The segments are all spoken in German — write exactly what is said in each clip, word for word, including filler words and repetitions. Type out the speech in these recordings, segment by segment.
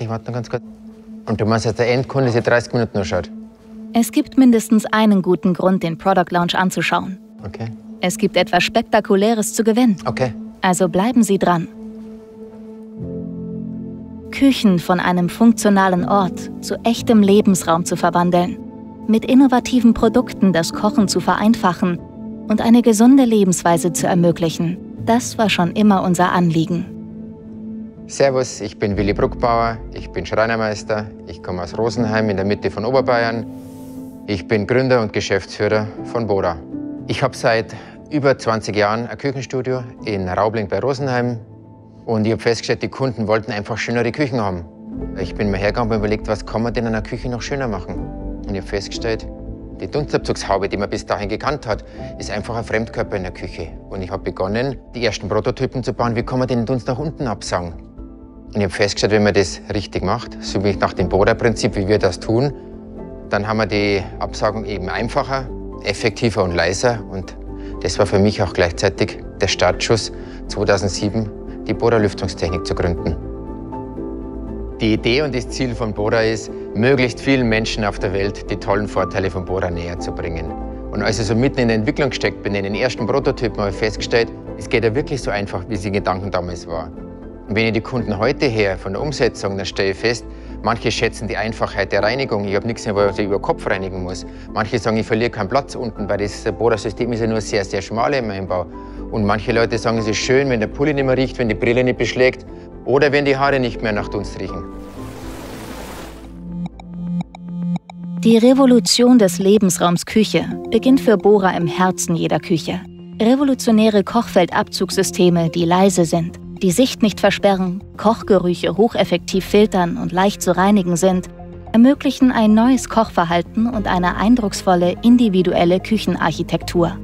Ich warte noch ganz kurz. Und du meinst, dass der Endkunde sich dreißig Minuten nur schaut? Es gibt mindestens einen guten Grund, den Product Launch anzuschauen. Okay. Es gibt etwas Spektakuläres zu gewinnen. Okay. Also bleiben Sie dran. Küchen von einem funktionalen Ort zu echtem Lebensraum zu verwandeln, mit innovativen Produkten das Kochen zu vereinfachen und eine gesunde Lebensweise zu ermöglichen. Das war schon immer unser Anliegen. Servus, ich bin Willi Bruckbauer, ich bin Schreinermeister, ich komme aus Rosenheim in der Mitte von Oberbayern. Ich bin Gründer und Geschäftsführer von BORA. Ich habe seit über zwanzig Jahren ein Küchenstudio in Raubling bei Rosenheim. Und ich habe festgestellt, die Kunden wollten einfach schönere Küchen haben. Ich bin mir hergegangen und überlegt, was kann man denn in einer Küche noch schöner machen? Und ich habe festgestellt, die Dunstabzugshaube, die man bis dahin gekannt hat, ist einfach ein Fremdkörper in der Küche. Und ich habe begonnen, die ersten Prototypen zu bauen, wie kann man den Dunst nach unten absaugen? Und ich habe festgestellt, wenn man das richtig macht, so wie nach dem BORA-Prinzip, wie wir das tun, dann haben wir die Absaugung eben einfacher, effektiver und leiser. Und das war für mich auch gleichzeitig der Startschuss zweitausendsieben, die BORA-Lüftungstechnik zu gründen. Die Idee und das Ziel von BORA ist, möglichst vielen Menschen auf der Welt die tollen Vorteile von BORA näher zu bringen. Und als ich so mitten in der Entwicklung gesteckt bin, in den ersten Prototypen, habe ich festgestellt, es geht ja wirklich so einfach, wie es in Gedanken damals war. Und wenn ich die Kunden heute her von der Umsetzung, dann stelle ich fest, manche schätzen die Einfachheit der Reinigung. Ich habe nichts mehr, was ich über Kopf reinigen muss. Manche sagen, ich verliere keinen Platz unten, weil das BORA-System ist ja nur sehr, sehr schmal im Einbau. Und manche Leute sagen, es ist schön, wenn der Pulli nicht mehr riecht, wenn die Brille nicht beschlägt oder wenn die Haare nicht mehr nach Dunst riechen. Die Revolution des Lebensraums Küche beginnt für BORA im Herzen jeder Küche. Revolutionäre Kochfeldabzugssysteme, die leise sind, die Sicht nicht versperren, Kochgerüche hocheffektiv filtern und leicht zu reinigen sind, ermöglichen ein neues Kochverhalten und eine eindrucksvolle individuelle Küchenarchitektur.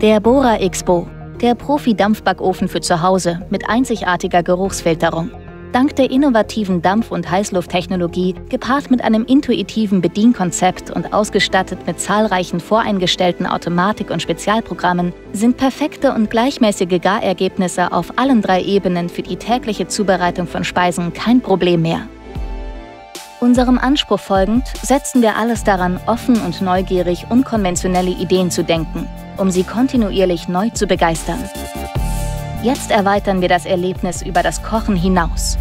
Der Bora X Bo, der Profi-Dampfbackofen für zu Hause mit einzigartiger Geruchsfilterung. Dank der innovativen Dampf- und Heißlufttechnologie, gepaart mit einem intuitiven Bedienkonzept und ausgestattet mit zahlreichen voreingestellten Automatik- und Spezialprogrammen, sind perfekte und gleichmäßige Garergebnisse auf allen drei Ebenen für die tägliche Zubereitung von Speisen kein Problem mehr. Unserem Anspruch folgend setzen wir alles daran, offen und neugierig unkonventionelle Ideen zu denken, um sie kontinuierlich neu zu begeistern. Jetzt erweitern wir das Erlebnis über das Kochen hinaus.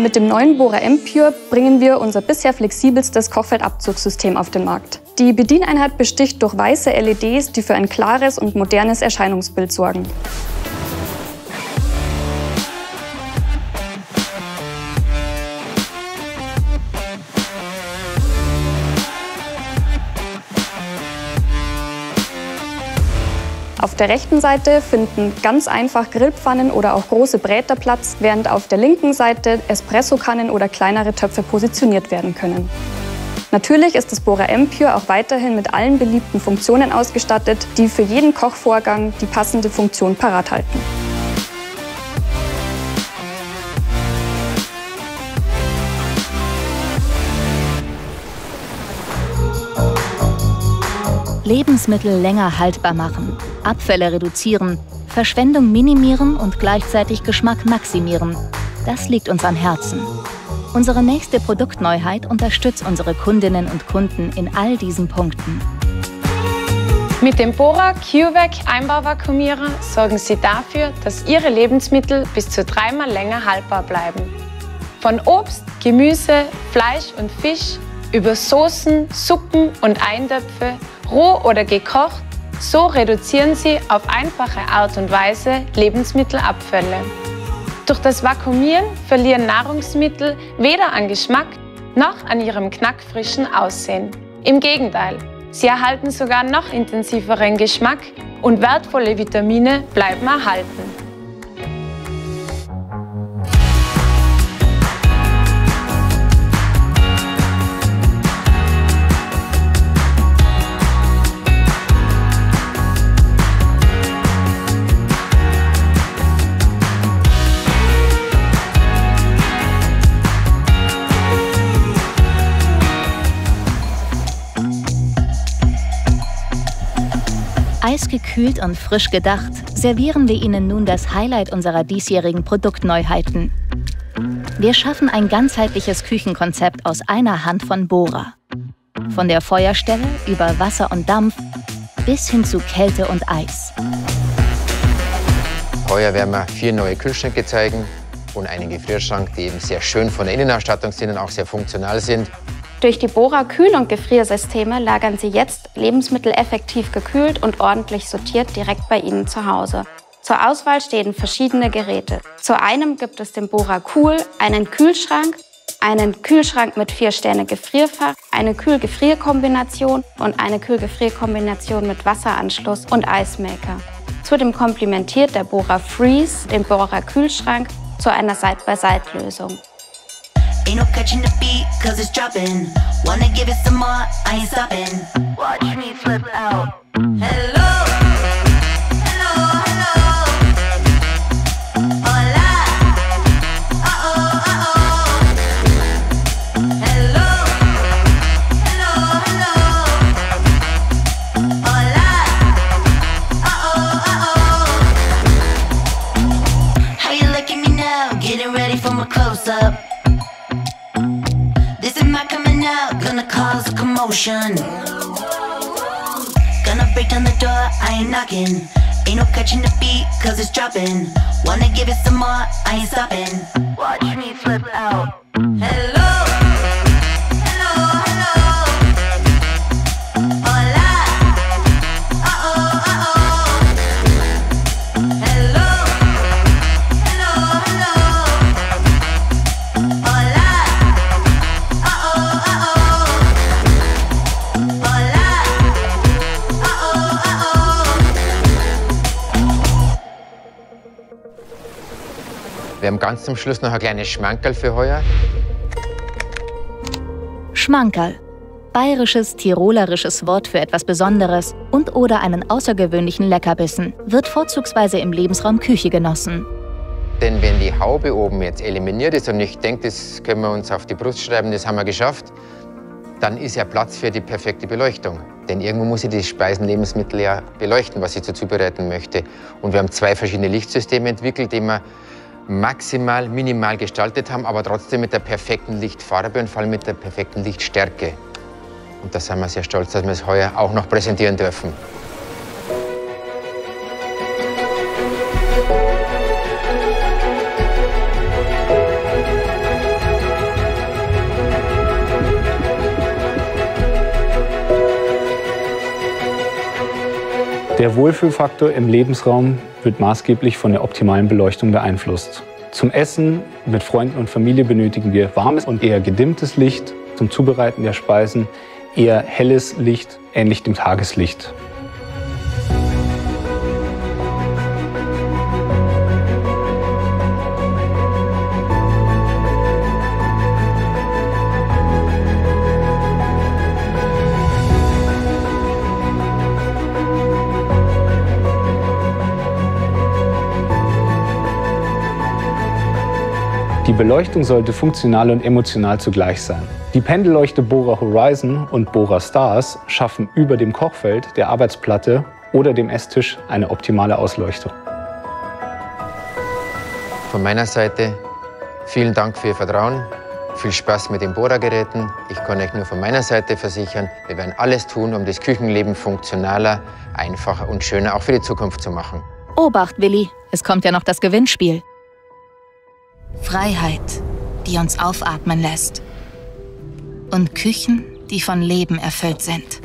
Mit dem neuen BORA M Pure bringen wir unser bisher flexibelstes Kochfeldabzugssystem auf den Markt. Die Bedieneinheit besticht durch weiße L E Ds, die für ein klares und modernes Erscheinungsbild sorgen. Auf der rechten Seite finden ganz einfach Grillpfannen oder auch große Bräter Platz, während auf der linken Seite Espressokannen oder kleinere Töpfe positioniert werden können. Natürlich ist das BORA M Pure auch weiterhin mit allen beliebten Funktionen ausgestattet, die für jeden Kochvorgang die passende Funktion parat halten. Lebensmittel länger haltbar machen, Abfälle reduzieren, Verschwendung minimieren und gleichzeitig Geschmack maximieren. Das liegt uns am Herzen. Unsere nächste Produktneuheit unterstützt unsere Kundinnen und Kunden in all diesen Punkten. Mit dem BORA QVac Einbauvakuumierer sorgen Sie dafür, dass Ihre Lebensmittel bis zu dreimal länger haltbar bleiben. Von Obst, Gemüse, Fleisch und Fisch über Soßen, Suppen und Eintöpfe, roh oder gekocht, so reduzieren Sie auf einfache Art und Weise Lebensmittelabfälle. Durch das Vakuumieren verlieren Nahrungsmittel weder an Geschmack noch an ihrem knackfrischen Aussehen. Im Gegenteil, sie erhalten sogar noch intensiveren Geschmack und wertvolle Vitamine bleiben erhalten. Eisgekühlt und frisch gedacht, servieren wir Ihnen nun das Highlight unserer diesjährigen Produktneuheiten. Wir schaffen ein ganzheitliches Küchenkonzept aus einer Hand von Bora. Von der Feuerstelle über Wasser und Dampf bis hin zu Kälte und Eis. Heuer werden wir vier neue Kühlschränke zeigen und einen Gefrierschrank, die eben sehr schön von der Innenausstattung sind und auch sehr funktional sind. Durch die Bora Kühl- und Gefriersysteme lagern Sie jetzt Lebensmittel effektiv gekühlt und ordentlich sortiert direkt bei Ihnen zu Hause. Zur Auswahl stehen verschiedene Geräte. Zu einem gibt es den Bora Cool, einen Kühlschrank, einen Kühlschrank mit vier Sterne Gefrierfach, eine Kühl-Gefrier-Kombination und eine Kühl-Gefrier-Kombination mit Wasseranschluss und Eismaker. Zudem komplementiert der Bora Freeze den Bora Kühlschrank zu einer Side-by-Side-Lösung. Wir haben ganz zum Schluss noch ein kleines Schmankerl für heuer. Schmankerl. Bayerisches, tirolerisches Wort für etwas Besonderes und oder einen außergewöhnlichen Leckerbissen, wird vorzugsweise im Lebensraum Küche genossen. Denn wenn die Haube oben jetzt eliminiert ist und ich denke, das können wir uns auf die Brust schreiben, das haben wir geschafft, dann ist ja Platz für die perfekte Beleuchtung. Denn irgendwo muss ich die Speisenlebensmittel ja beleuchten, was ich dazu zubereiten möchte. Und wir haben zwei verschiedene Lichtsysteme entwickelt, die wir maximal, minimal gestaltet haben, aber trotzdem mit der perfekten Lichtfarbe und vor allem mit der perfekten Lichtstärke. Und da sind wir sehr stolz, dass wir es heuer auch noch präsentieren dürfen. Der Wohlfühlfaktor im Lebensraum wird maßgeblich von der optimalen Beleuchtung beeinflusst. Zum Essen mit Freunden und Familie benötigen wir warmes und eher gedimmtes Licht, zum Zubereiten der Speisen eher helles Licht, ähnlich dem Tageslicht. Die Beleuchtung sollte funktional und emotional zugleich sein. Die Pendelleuchte Bora Horizon und Bora Stars schaffen über dem Kochfeld, der Arbeitsplatte oder dem Esstisch eine optimale Ausleuchtung. Von meiner Seite vielen Dank für Ihr Vertrauen, viel Spaß mit den Bora-Geräten. Ich kann euch nur von meiner Seite versichern, wir werden alles tun, um das Küchenleben funktionaler, einfacher und schöner auch für die Zukunft zu machen. Obacht, Willi, es kommt ja noch das Gewinnspiel. Freiheit, die uns aufatmen lässt. Und Küchen, die von Leben erfüllt sind.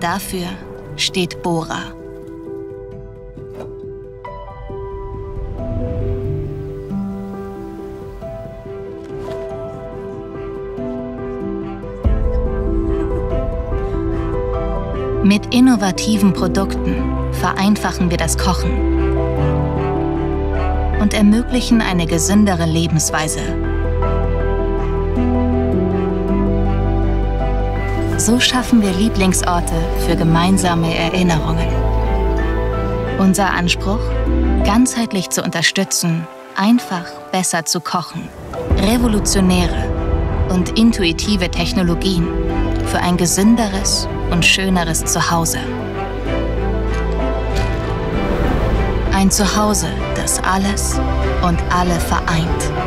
Dafür steht Bora. Mit innovativen Produkten vereinfachen wir das Kochen und ermöglichen eine gesündere Lebensweise. So schaffen wir Lieblingsorte für gemeinsame Erinnerungen. Unser Anspruch? Ganzheitlich zu unterstützen, einfach besser zu kochen. Revolutionäre und intuitive Technologien für ein gesünderes und schöneres Zuhause. Ein Zuhause, das alles und alle vereint.